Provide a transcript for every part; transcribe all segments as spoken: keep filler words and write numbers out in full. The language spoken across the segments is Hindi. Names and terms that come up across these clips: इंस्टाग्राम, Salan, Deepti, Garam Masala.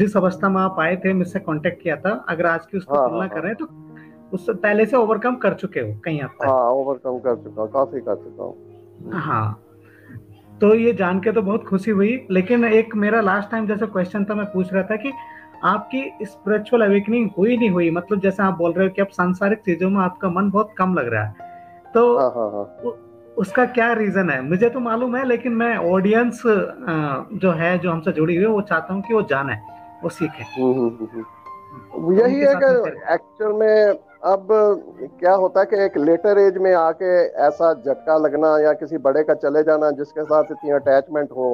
जिस अवस्था में आप आए थे, मुझसे कांटेक्ट किया था, अगर आज की उसकी तुलना करें तो उससे पहले से ओवरकम कर चुके हो कहीं आप? हाँ, ओवरकम कर चुका हूँ, काफी कर चुका हूँ। हाँ, तो ये जान के तो बहुत खुशी हुई। लेकिन एक मेरा लास्ट टाइम जैसा क्वेश्चन था, मैं पूछ रहा था कि आपकी स्पिरिचुअल अवेकनिंग हुई नहीं हुई, मतलब जैसे आप बोल रहे हो कि आप सांसारिक चीजों में आपका मन बहुत कम लग रहा है, तो हाँ हाँ। उ, उसका क्या रीजन है? मुझे तो मालूम है, लेकिन मैं ऑडियंस जो है, जो हमसे जुड़ी हुई है, वो चाहता हूँ कि वो जाने, वो सीखे। यही है कि एक्चुअल में अब क्या होता है कि एक लेटर एज में आके ऐसा झटका लगना या किसी बड़े का चले जाना जिसके साथ इतनी अटैचमेंट हो,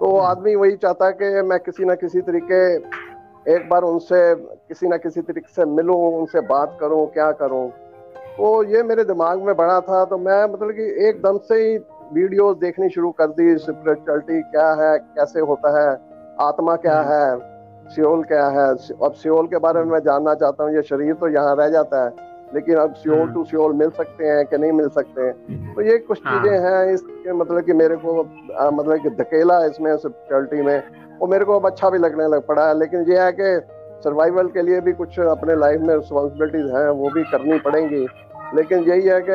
तो आदमी वही चाहता है कि मैं किसी ना किसी तरीके एक बार उनसे किसी ना किसी तरीके से मिलूं, उनसे बात करूं, क्या करूं। तो ये मेरे दिमाग में बड़ा था, तो मैं मतलब कि एकदम से ही वीडियोस देखनी शुरू कर दी। स्पिरिचुअलिटी क्या है, कैसे होता है, आत्मा क्या है, सियोल क्या है। अब सियोल के बारे में मैं जानना चाहता हूँ। ये शरीर तो यहाँ रह जाता है, लेकिन अब सियोल टू सियोल मिल सकते हैं कि नहीं मिल सकते हैं। तो ये कुछ चीजें हैं इसके, मतलब कि मेरे को आ, मतलब कि धकेला इसमें स्पिरिचुअलिटी में, और मेरे को अब अच्छा भी लगने लग पड़ा है। लेकिन ये है कि सर्वाइवल के लिए भी कुछ अपने लाइफ में रिस्पॉन्सिबिलिटीज हैं, वो भी करनी पड़ेंगी। लेकिन यही है कि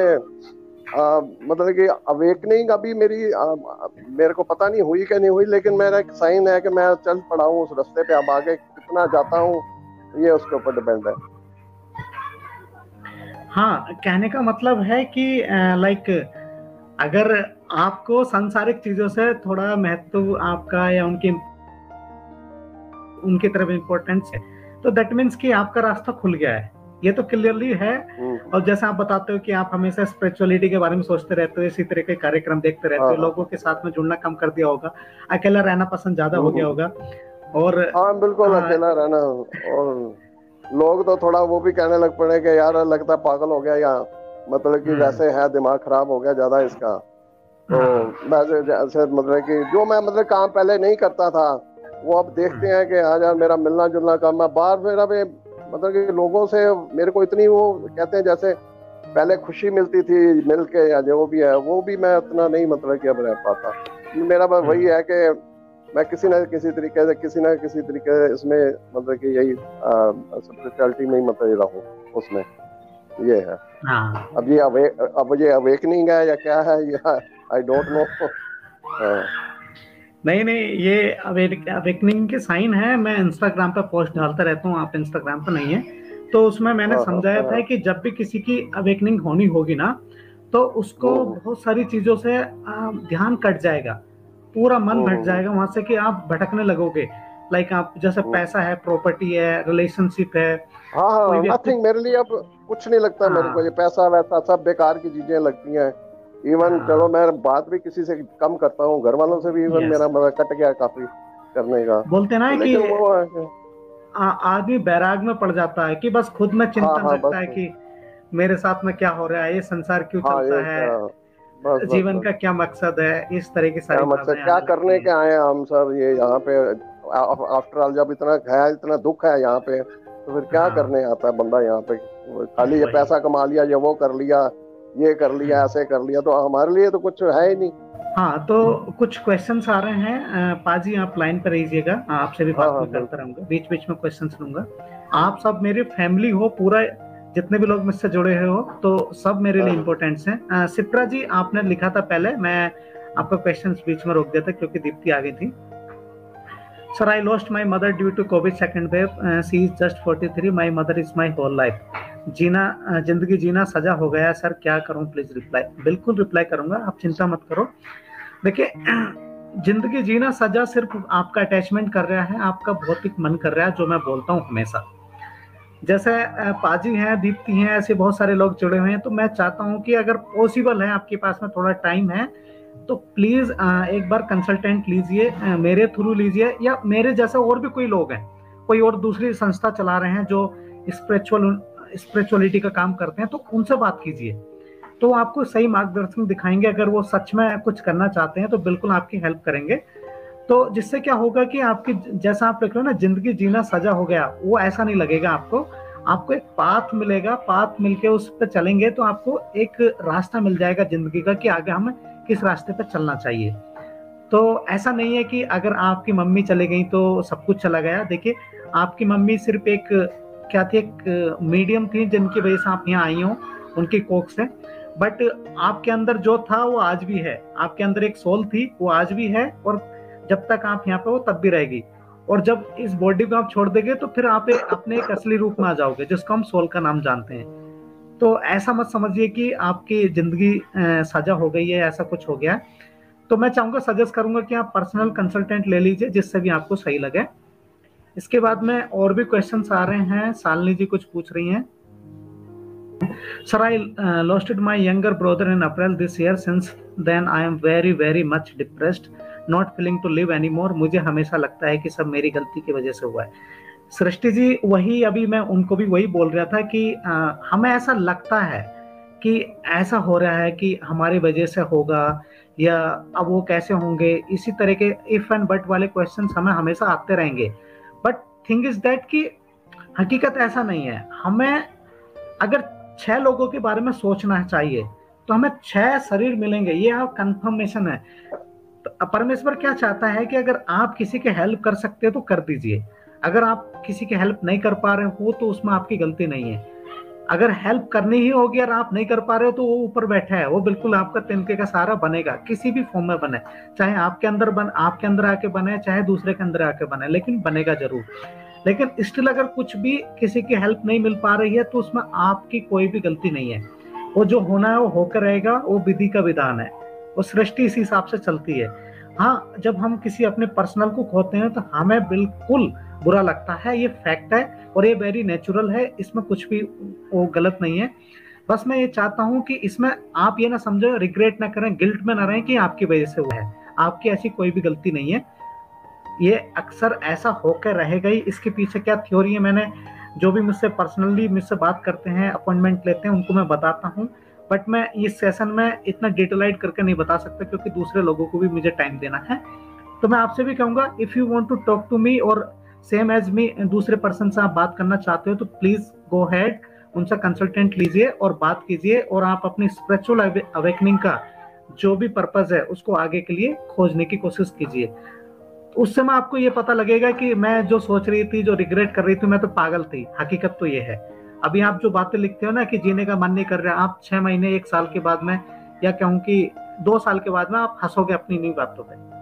आ, मतलब कि अवेकनिंग अभी मेरी आ, मेरे को पता नहीं हुई कि नहीं हुई, लेकिन मेरा एक साइन है कि मैं चल पड़ा हूँ उस रास्ते पे। अब आगे कितना जाता हूँ ये उसके ऊपर डिपेंड है। हाँ, कहने का मतलब है कि लाइक अगर आपको सांसारिक चीजों से थोड़ा महत्व आपका या उनकी उनकी तरफ इम्पोर्टेंस है, तो दैट मीन्स कि आपका रास्ता खुल गया है, ये तो क्लियरली है। और जैसा आप बताते हो कि आप हमेशा स्पिरिचुअलिटी के बारे में सोचते रहते हो, इसी तरह के कार्यक्रम देखते रहते हो, लोगों के साथ में जुड़ना कम कर दिया होगा, अकेला रहना पसंद ज्यादा हो गया होगा। और हाँ, बिल्कुल अकेला रहना। और लोग तो थोड़ा वो भी कहने लग पड़े कि यार लगता पागल हो गया, या मतलब कि वैसे है दिमाग खराब हो गया ज्यादा इसका। तो वैसे मतलब कि जो मैं मतलब काम पहले नहीं करता था, वो अब देखते हैं कि हाँ यार मेरा मिलना जुलना काम है बाहर। मेरा भी मतलब कि लोगों से मेरे को इतनी वो कहते हैं जैसे पहले खुशी मिलती थी मिल के, या जो भी है, वो भी मैं उतना नहीं मतलब कि अब रह पाता। मेरा बस वही है कि मैं किसी ना किसी तरीके से किसी ना किसी तरीके से इसमें मतलब कि यही स्पिरिचुअलिटी में ही मतलब रहूँ उसमें, ये है। अब ये अवे, अब ये अवेकनिंग है या क्या है, या आई डोंट नो। नहीं नहीं, ये अवेकनिंग के साइन है। मैं इंस्टाग्राम पर पोस्ट डालता रहता हूँ, आप इंस्टाग्राम पर नहीं है, तो उसमें मैंने समझाया था कि जब भी किसी की अवेकनिंग होनी होगी ना, तो उसको बहुत सारी चीजों से ध्यान कट जाएगा, पूरा मन भट जाएगा वहां से, कि आप भटकने लगोगे। लाइक आप जैसे पैसा है, प्रॉपर्टी है, रिलेशनशिप है, नथिंग मेरे लिए अब कुछ नहीं लगता। मेरे को ये पैसा वैसा सब बेकार की चीजें लगती है। इवन चलो मैं बात भी किसी से कम करता हूँ, घर वालों से भी इवन yes. मेरा मजा कट गया काफी करने का। बोलते ना कि आदमी बैराग में पड़ जाता है कि बस खुद में चिंतन रखता है कि मेरे साथ में क्या हो रहा है, ये संसार क्यों हाँ, चलता है, बस, बस, जीवन बस, का क्या मकसद है, इस तरह की सारी मकसद क्या करने के आए हम सर ये यहाँ पे। आफ्टर ऑल जब इतना है, इतना दुख है यहाँ पे, तो फिर क्या करने आता है बंदा यहाँ पे? खाली ये पैसा कमा लिया, ये वो कर लिया, ये कर लिया, ऐसे कर लिया, तो हमारे लिए तो कुछ है ही नहीं। हाँ, तो कुछ क्वेश्चंस आ रहे हैं। पाजी आप लाइन पर रहिएगा, आपसे भी बात हाँ, करता रहूंगा, बीच बीच में क्वेश्चंस लूंगा। आप सब मेरे फैमिली हो, पूरा जितने भी लोग मुझसे जुड़े हुए हो, तो सब मेरे हाँ, लिए इम्पोर्टेंट्स हैं। सिप्रा जी, आपने लिखा था पहले, मैं आपका क्वेश्चंस बीच में रोक दिया था क्योंकि दीप्ति आ गई थी। Sir, I lost my mother due to COVID second wave, she is just forty three, my mother is my whole life, जीना जिंदगी जीना सजा हो गया सर, क्या करूं, प्लीज रिप्लाई। बिल्कुल रिप्लाई करूंगा, आप चिंता मत करो। देखिए, जिंदगी जीना सजा सिर्फ आपका अटैचमेंट कर रहा है, आपका भौतिक मन कर रहा है, जो मैं बोलता हूं हमेशा। जैसे पाजी हैं, दीप्ति हैं, ऐसे बहुत सारे लोग जुड़े हुए हैं, तो मैं चाहता हूं कि अगर पॉसिबल है, आपके पास में थोड़ा टाइम है, तो प्लीज एक बार कंसल्टेंट लीजिए, मेरे थ्रू लीजिए, या मेरे जैसा और भी कोई लोग हैं, कोई और दूसरी संस्था चला रहे हैं जो स्पिरिचुअल स्पिरिचुअलिटी का काम करते हैं, तो उनसे बात कीजिए, तो आपको सही मार्गदर्शन दिखाएंगे। अगर वो सच में कुछ करना चाहते हैं तो बिल्कुल आपकी हेल्प करेंगे। तो जिससे क्या होगा कि आपकी, जैसा आप लिख रहे हो ना, जिंदगी जीना सजा हो गया, वो ऐसा नहीं लगेगा आपको। आपको एक पाथ मिलेगा, पाथ मिलके उस पर चलेंगे तो आपको एक रास्ता मिल जाएगा जिंदगी का कि आगे हमें किस रास्ते पर चलना चाहिए। तो ऐसा नहीं है कि अगर आपकी मम्मी चले गई तो सब कुछ चला गया। देखिए, आपकी मम्मी सिर्फ एक क्या थी, एक मीडियम थी जिनकी वजह से आप यहाँ आई हो, उनकी कोख से। बट आपके अंदर जो था वो आज भी है, आपके अंदर एक सोल थी वो आज भी है, और जब तक आप यहाँ पे हो तब भी रहेगी। और जब इस बॉडी को आप छोड़ देंगे तो फिर आप अपने एक असली रूप में आ जाओगे, जिसको हम सोल का नाम जानते हैं। तो ऐसा मत समझिए कि आपकी ज़िंदगी सजा हो गई है, ऐसा कुछ हो गया है। तो मैं चाहूँगा, सजेस्ट करूँगा कि आप पर्सनल कंसल्टेंट ले लीजिए, जिससे भी आपको सही लगे। इसके बाद में और भी क्वेश्चंस आ रहे हैं। शालिनी जी कुछ पूछ रही हैं। Sir, I losted my younger brother in April this year. Since then I am very very much depressed, not feeling to live any more. मुझे हमेशा लगता है कि सब मेरी गलती की वजह से हुआ है। सृष्टि जी, वही अभी मैं उनको भी वही बोल रहा था कि आ, हमें ऐसा लगता है कि ऐसा हो रहा है कि हमारी वजह से होगा, या अब वो कैसे होंगे, इसी तरह के इफ एंड बट वाले क्वेश्चंस हमें हमेशा आते रहेंगे। बट थिंग इज दैट कि हकीकत ऐसा नहीं है। हमें अगर छह लोगों के बारे में सोचना चाहिए तो हमें छह शरीर मिलेंगे, ये आप कंफर्मेशन है। तो परमेश्वर क्या चाहता है कि अगर आप किसी के हेल्प कर सकते हो तो कर दीजिए। अगर आप किसी की हेल्प नहीं कर पा रहे हो तो उसमें आपकी गलती नहीं है। अगर हेल्प करनी ही होगी और आप नहीं कर पा रहे हो तो वो ऊपर बैठा है, वो बिल्कुल आपका तिनके का सहारा बनेगा, किसी भी फॉर्म में बने, चाहे आपके अंदर बन आपके अंदर आके बने, चाहे दूसरे के अंदर आके बने, लेकिन बनेगा जरूर। लेकिन स्टिल अगर कुछ भी किसी की हेल्प नहीं मिल पा रही है तो उसमें आपकी कोई भी गलती नहीं है। वो जो होना है वो होकर रहेगा, वो विधि का विधान है, वो सृष्टि इसी हिसाब से चलती है। हाँ, जब हम किसी अपने पर्सनल को खोते हैं तो हमें बिल्कुल बुरा लगता है, ये फैक्ट है और ये वेरी नेचुरल है, इसमें कुछ भी वो गलत नहीं है। बस मैं ये चाहता हूँ कि इसमें आप ये ना समझो, रिग्रेट ना करें, गिल्ट में ना रहें कि आपकी वजह से हुआ है। आपकी ऐसी कोई भी गलती नहीं है, ये अक्सर ऐसा होकर रहेगा ही। इसके पीछे क्या थ्योरी है, मैंने जो भी मुझसे पर्सनली मुझसे बात करते हैं, अपॉइंटमेंट लेते हैं, उनको मैं बताता हूँ। बट मैं इस सेशन में इतना डिटेलाइड करके नहीं बता सकता, क्योंकि दूसरे लोगों को भी मुझे टाइम देना है। तो मैं आपसे भी कहूँगा, if you want to talk to me और सेम एज मी दूसरे पर्सन से आप बात करना चाहते हो तो प्लीज़ गो हैड, उनसे कंसल्टेंट लीजिए और बात कीजिए, और आप अपनी स्पिरिचुअल अवेकनिंग का जो भी पर्पज़ है उसको आगे के लिए खोजने की कोशिश कीजिए। उससे मैं आपको ये पता लगेगा कि मैं जो सोच रही थी, जो रिग्रेट कर रही थी, मैं तो पागल थी। हकीकत तो ये है। अभी आप जो बातें लिखते हो ना कि जीने का मन नहीं कर रहा, आप छः महीने, एक साल के बाद में, या कहूँ कि दो साल के बाद में आप हंसोगे अपनी नई बातों पर।